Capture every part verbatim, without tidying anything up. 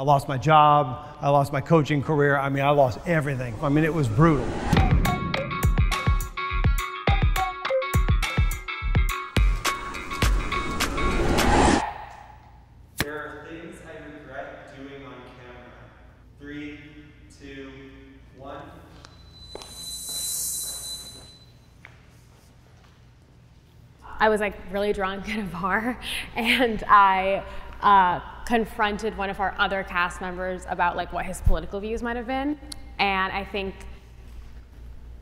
I lost my job, I lost my coaching career. I mean, I lost everything. I mean, it was brutal. There are things I regret doing on camera. Three, two, one. I was like really drunk at a bar, and I uh, confronted one of our other cast members about like what his political views might have been. And I think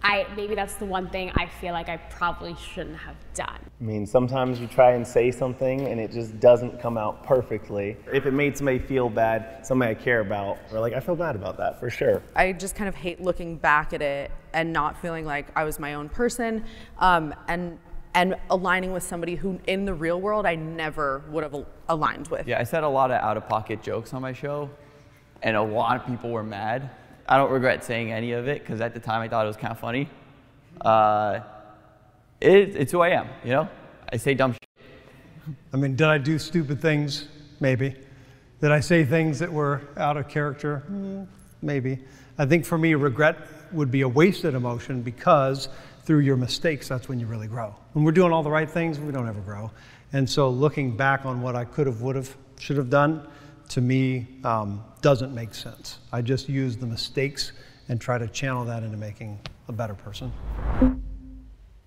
I maybe that's the one thing I feel like I probably shouldn't have done. I mean, sometimes you try and say something and it just doesn't come out perfectly. If it made somebody feel bad, somebody I care about, or like I feel bad about that for sure. I just kind of hate looking back at it and not feeling like I was my own person. Um, and. and aligning with somebody who in the real world I never would have aligned with. Yeah, I said a lot of out-of-pocket jokes on my show, and a lot of people were mad. I don't regret saying any of it, because at the time I thought it was kind of funny. Uh, it, it's who I am, you know? I say dumb shit. I mean, did I do stupid things? Maybe. Did I say things that were out of character? Mm, maybe. I think for me, regret would be a wasted emotion, because through your mistakes, that's when you really grow. When we're doing all the right things, we don't ever grow. And so looking back on what I could have, would have, should have done, to me, um, doesn't make sense. I just use the mistakes and try to channel that into making a better person.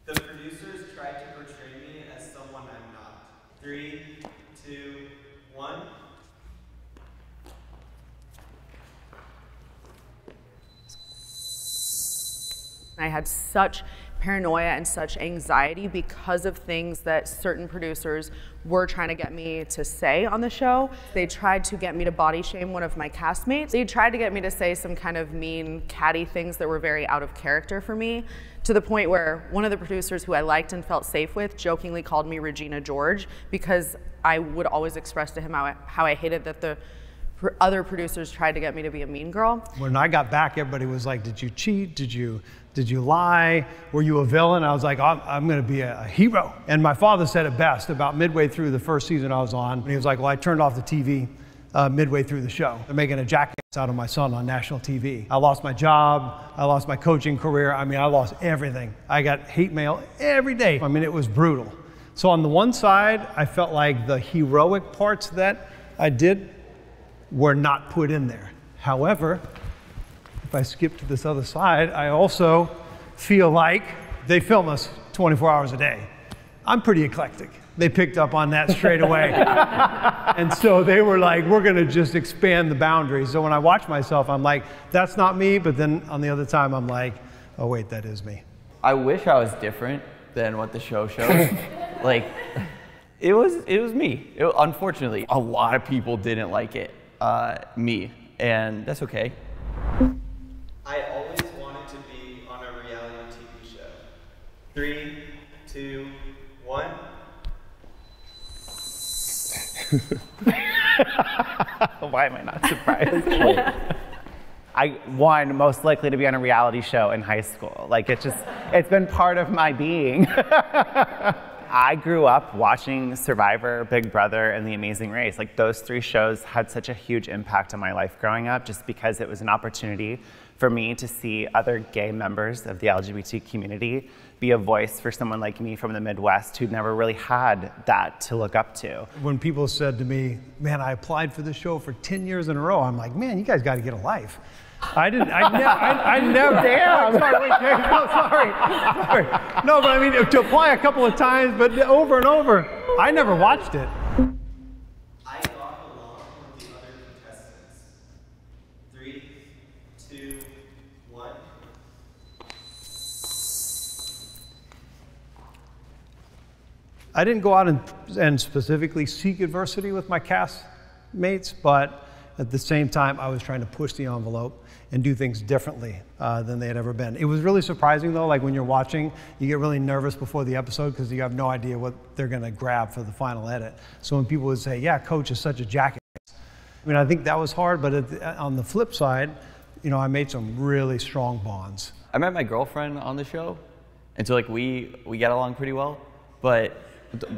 The producers tried to portray me as someone I'm not. Three, two, one. I had such paranoia and such anxiety because of things that certain producers were trying to get me to say on the show. They tried to get me to body shame one of my castmates. They tried to get me to say some kind of mean, catty things that were very out of character for me, to the point where one of the producers who I liked and felt safe with jokingly called me Regina George, because I would always express to him how I, how I hated that the other producers tried to get me to be a mean girl. When I got back, everybody was like, did you cheat? Did you? Did you lie? Were you a villain? I was like, I'm, I'm gonna be a, a hero. And my father said it best about midway through the first season I was on. And he was like, well, I turned off the T V uh, midway through the show. They're making a jackass out of my son on national T V. I lost my job. I lost my coaching career. I mean, I lost everything. I got hate mail every day. I mean, it was brutal. So on the one side, I felt like the heroic parts that I did were not put in there. However, if I skip to this other side, I also feel like they film us twenty-four hours a day. I'm pretty eclectic. They picked up on that straight away. And so they were like, we're gonna just expand the boundaries. So when I watch myself, I'm like, that's not me. But then on the other time, I'm like, oh wait, that is me. I wish I was different than what the show shows. Like, it was, it was me. It, unfortunately, a lot of people didn't like it, uh, me, and that's okay. I always wanted to be on a reality T V show. Three, two, one. Why am I not surprised? I won most likely to be on a reality show in high school. Like it just, it's been part of my being. I grew up watching Survivor, Big Brother, and The Amazing Race. Like those three shows had such a huge impact on my life growing up, just because it was an opportunity for me to see other gay members of the L G B T community be a voice for someone like me from the Midwest who'd never really had that to look up to. When people said to me, man, I applied for this show for ten years in a row, I'm like, man, you guys gotta get a life. I didn't, I, ne I, I never, damn. Sorry, wait, no, sorry, sorry. No, but I mean, to apply a couple of times, but over and over, I never watched it. I got along with the other contestants. Three, two, one. I didn't go out and, and specifically seek adversity with my cast mates, but at the same time, I was trying to push the envelope and do things differently uh, than they had ever been. It was really surprising though, like when you're watching, you get really nervous before the episode because you have no idea what they're gonna grab for the final edit. So when people would say, yeah, Coach is such a jackass. I mean, I think that was hard, but it, on the flip side, you know, I made some really strong bonds. I met my girlfriend on the show, and so like we, we get along pretty well, but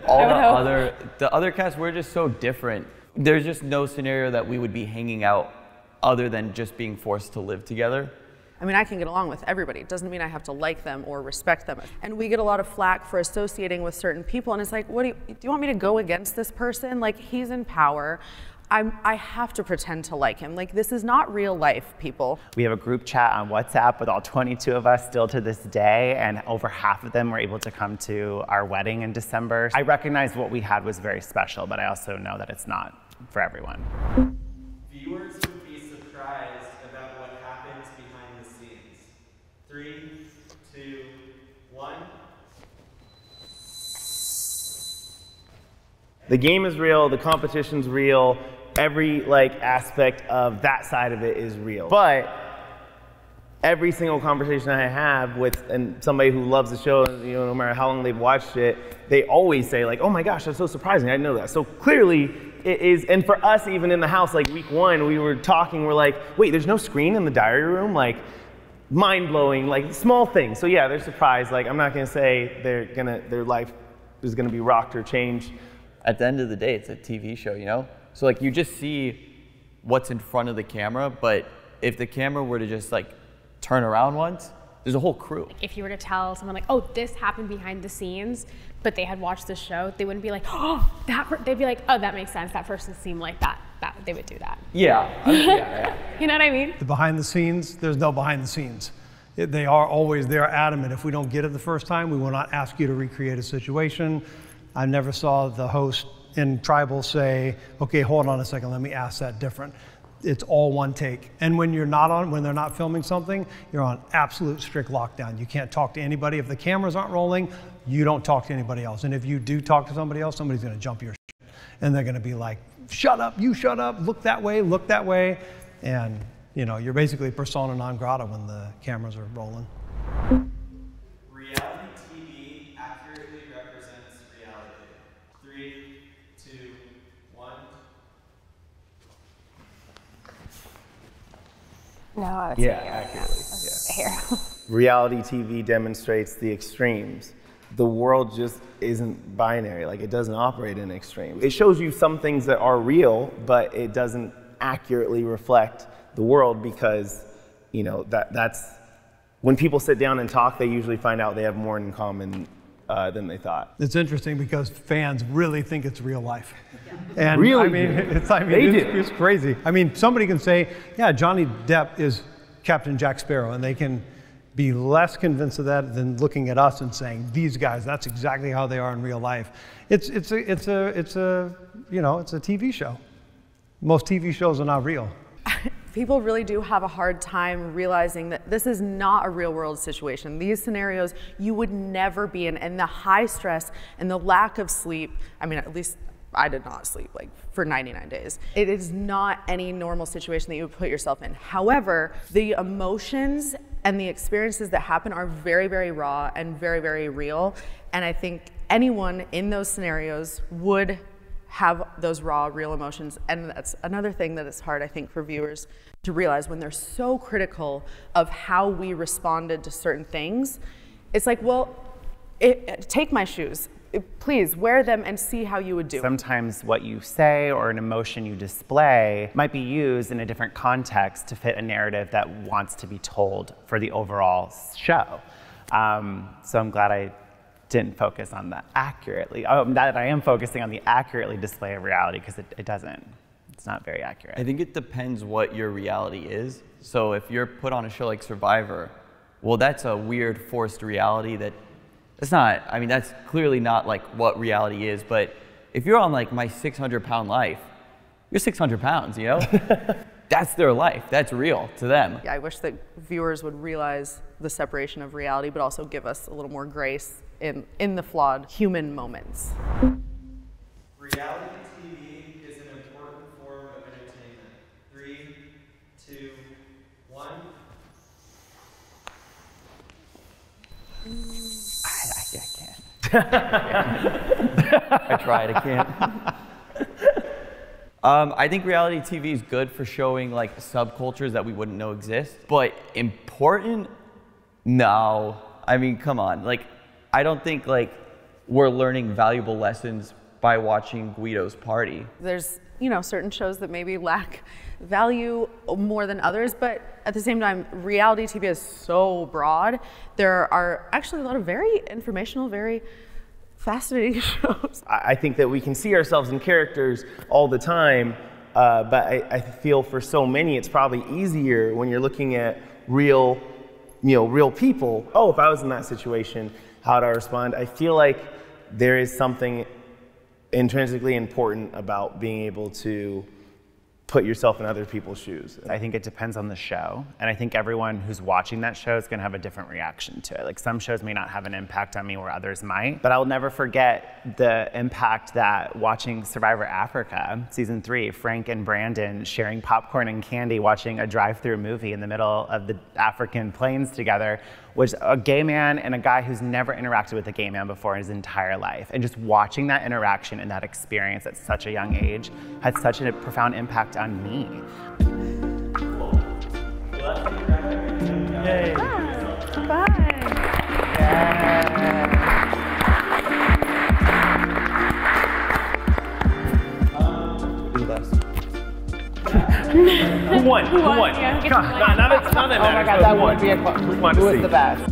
all the other, the other cast, we're just so different. there's just no scenario that we would be hanging out other than just being forced to live together. I mean, I can get along with everybody. It doesn't mean I have to like them or respect them. And we get a lot of flack for associating with certain people, and it's like, what do you, do you want me to go against this person? Like, he's in power. I'm, I have to pretend to like him. Like, this is not real life, people. We have a group chat on WhatsApp with all twenty-two of us still to this day, and over half of them were able to come to our wedding in December. I recognize what we had was very special, but I also know that it's not for everyone. Viewers would be surprised about what happens behind the scenes. Three, two, one. The game is real, the competition's real, every like aspect of that side of it is real. But every single conversation I have with and somebody who loves the show, you know, no matter how long they've watched it, they always say like, oh my gosh, that's so surprising, I didn't know that. So clearly it is, and for us even in the house, like week one, we were talking, we're like, wait, there's no screen in the diary room? Like, mind-blowing, like small things. So yeah, they're surprised. Like, I'm not gonna say they're gonna, their life is gonna be rocked or changed. At the end of the day, it's a T V show, you know? So like, you just see what's in front of the camera, but if the camera were to just like turn around once, there's a whole crew. Like, if you were to tell someone like, oh, this happened behind the scenes, but they had watched the show, they wouldn't be like, oh, that, they'd be like, oh, that makes sense. That person seemed like that, that they would do that. Yeah, I mean, yeah, yeah. You know what I mean? The behind the scenes, there's no behind the scenes. It, they are always, they're adamant. If we don't get it the first time, we will not ask you to recreate a situation. I never saw the host in tribal say, okay, hold on a second, let me ask that different. It's all one take. And when you're not on, when they're not filming something, you're on absolute strict lockdown. You can't talk to anybody. If the cameras aren't rolling, you don't talk to anybody else. And if you do talk to somebody else, somebody's gonna jump your shit. And they're gonna be like, shut up, you shut up, look that way, look that way. And you know, you're basically persona non grata when the cameras are rolling. No, I would say yeah, accurately. Yeah. Here. Reality T V demonstrates the extremes. The world just isn't binary. Like, it doesn't operate in extremes. It shows you some things that are real, but it doesn't accurately reflect the world because, you know, that that's when people sit down and talk, they usually find out they have more in common Uh, than they thought. It's interesting because fans really think it's real life. Yeah. And really? I mean, it's, I mean, they it's, do. It's crazy. I mean, somebody can say, yeah, Johnny Depp is Captain Jack Sparrow, and they can be less convinced of that than looking at us and saying, these guys, that's exactly how they are in real life. It's, it's, a, it's, a, it's a, you know, it's a T V show. Most T V shows are not real. People really do have a hard time realizing that this is not a real world situation. These scenarios you would never be in, and the high stress and the lack of sleep, I mean, at least I did not sleep like for ninety-nine days. It is not any normal situation that you would put yourself in. However, the emotions and the experiences that happen are very, very raw and very, very real. And I think anyone in those scenarios would have those raw, real emotions. And that's another thing that is hard, I think, for viewers to realize when they're so critical of how we responded to certain things. It's like, well, it, it, take my shoes. It, please, wear them and see how you would do. Sometimes what you say or an emotion you display might be used in a different context to fit a narrative that wants to be told for the overall show. Um, so I'm glad I didn't focus on the accurately. Oh, that I am focusing on the accurately display of reality because it, it doesn't. It's not very accurate. I think it depends what your reality is. So if you're put on a show like Survivor, well, that's a weird forced reality that it's not. I mean, that's clearly not like what reality is. But if you're on like My six hundred pound life, you're six hundred pounds, you know? That's their life. That's real to them. Yeah, I wish that viewers would realize the separation of reality, but also give us a little more grace in, in the flawed human moments. Reality T V is an important form of entertainment. Three, two, one. I, I, I can't. I tried, I can't. Um, I think reality T V is good for showing like subcultures that we wouldn't know exist, but important? No. I mean, come on. Like, I don't think like we're learning valuable lessons by watching Guido's party. There's you know, certain shows that maybe lack value more than others, but at the same time, reality T V is so broad. There are actually a lot of very informational, very fascinating shows. I think that we can see ourselves in characters all the time, uh, but I, I feel for so many, it's probably easier when you're looking at real, you know, real people. Oh, if I was in that situation, how do I respond? I feel like there is something intrinsically important about being able to put yourself in other people's shoes. I think it depends on the show, and I think everyone who's watching that show is going to have a different reaction to it. Like, some shows may not have an impact on me where others might, but I'll never forget the impact that watching Survivor Africa season three, Frank and Brandon sharing popcorn and candy watching a drive-through movie in the middle of the African plains together, was a gay man and a guy who's never interacted with a gay man before in his entire life. And just watching that interaction and that experience at such a young age had such a profound impact on me. Yay. Wow. Bye. Yeah. Who won? Who won? Who won? Yeah, God, not, not, not, not that matters. Oh my God, that would be a question. Who was the best?